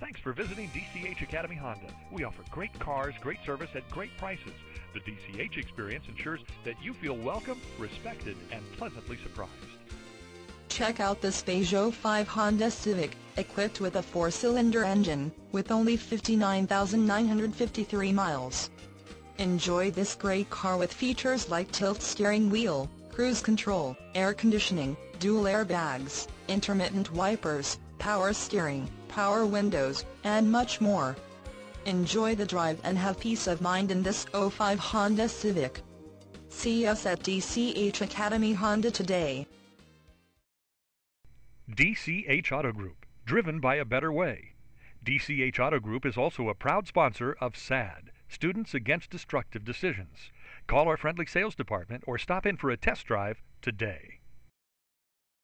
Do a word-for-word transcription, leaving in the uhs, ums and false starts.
Thanks for visiting D C H Academy Honda. We offer great cars, great service, at great prices. The D C H experience ensures that you feel welcome, respected, and pleasantly surprised. Check out this Peugeot five Honda Civic, equipped with a four-cylinder engine, with only fifty-nine thousand nine hundred fifty-three miles. Enjoy this great car with features like tilt steering wheel, cruise control, air conditioning, dual airbags, intermittent wipers, power steering, power windows, and much more. Enjoy the drive and have peace of mind in this oh five Honda Civic. See us at D C H Academy Honda today. D C H Auto Group, driven by a better way. D C H Auto Group is also a proud sponsor of S A D, Students Against Destructive Decisions. Call our friendly sales department or stop in for a test drive today.